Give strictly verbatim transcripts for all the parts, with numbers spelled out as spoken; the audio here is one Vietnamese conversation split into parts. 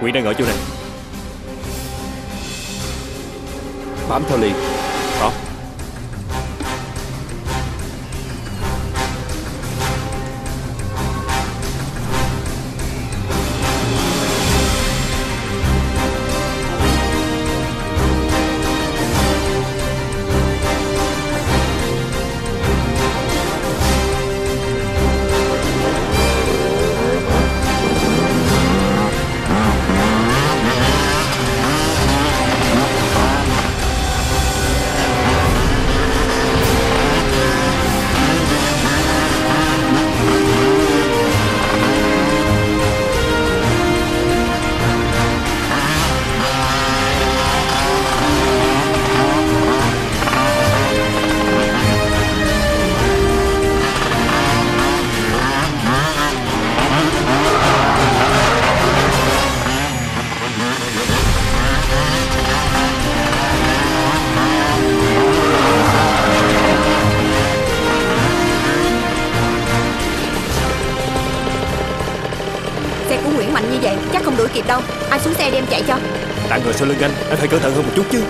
Nguyễn đang ở chỗ này. Bám theo liền. Đó. Đâu, anh xuống xe đem chạy cho. Tạng người sau lưng anh, anh phải cẩn thận hơn một chút chứ.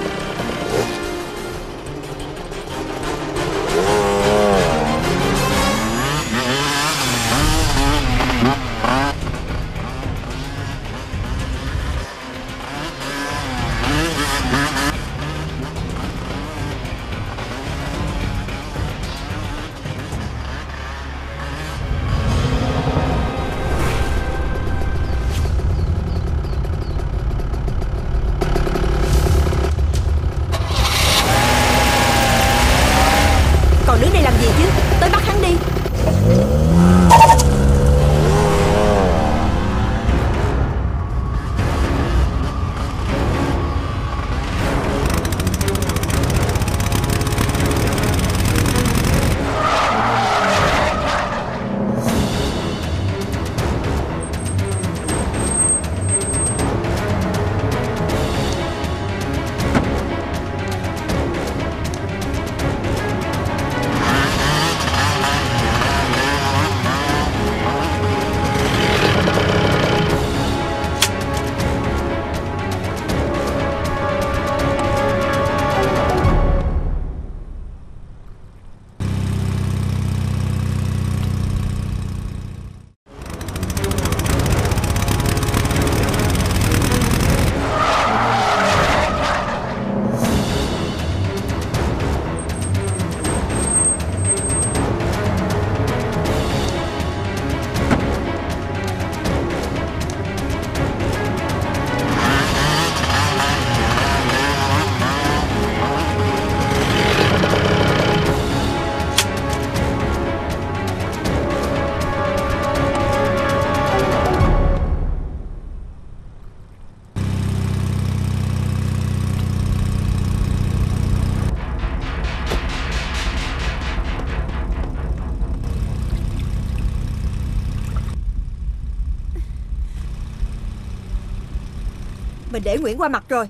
Mình để Nguyễn qua mặt rồi.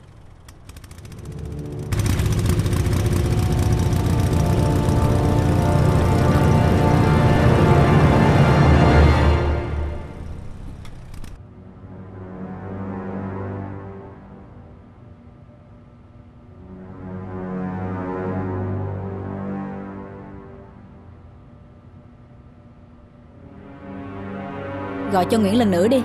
Gọi cho Nguyễn lần nữa đi.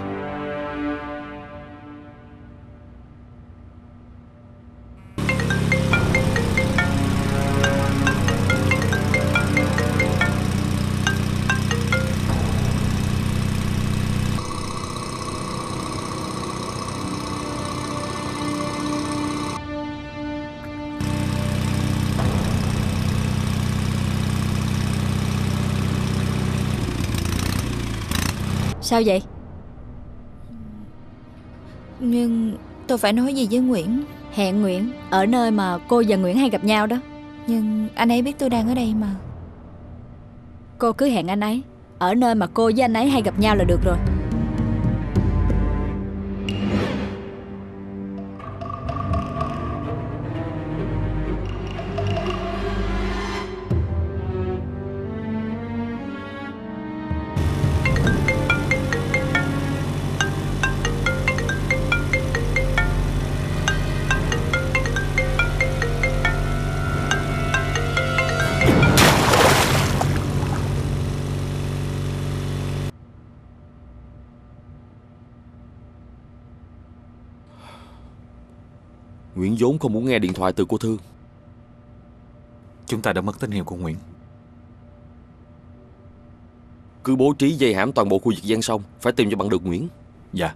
Sao vậy? Nhưng tôi phải nói gì với Nguyễn. Hẹn Nguyễn ở nơi mà cô và Nguyễn hay gặp nhau đó. Nhưng anh ấy biết tôi đang ở đây mà. Cô cứ hẹn anh ấy ở nơi mà cô với anh ấy hay gặp nhau là được rồi. Nguyễn vốn không muốn nghe điện thoại từ cô Thương. Chúng ta đã mất tín hiệu của Nguyễn. Cứ bố trí vây hãm toàn bộ khu vực ven sông, phải tìm cho bằng được Nguyễn. Dạ.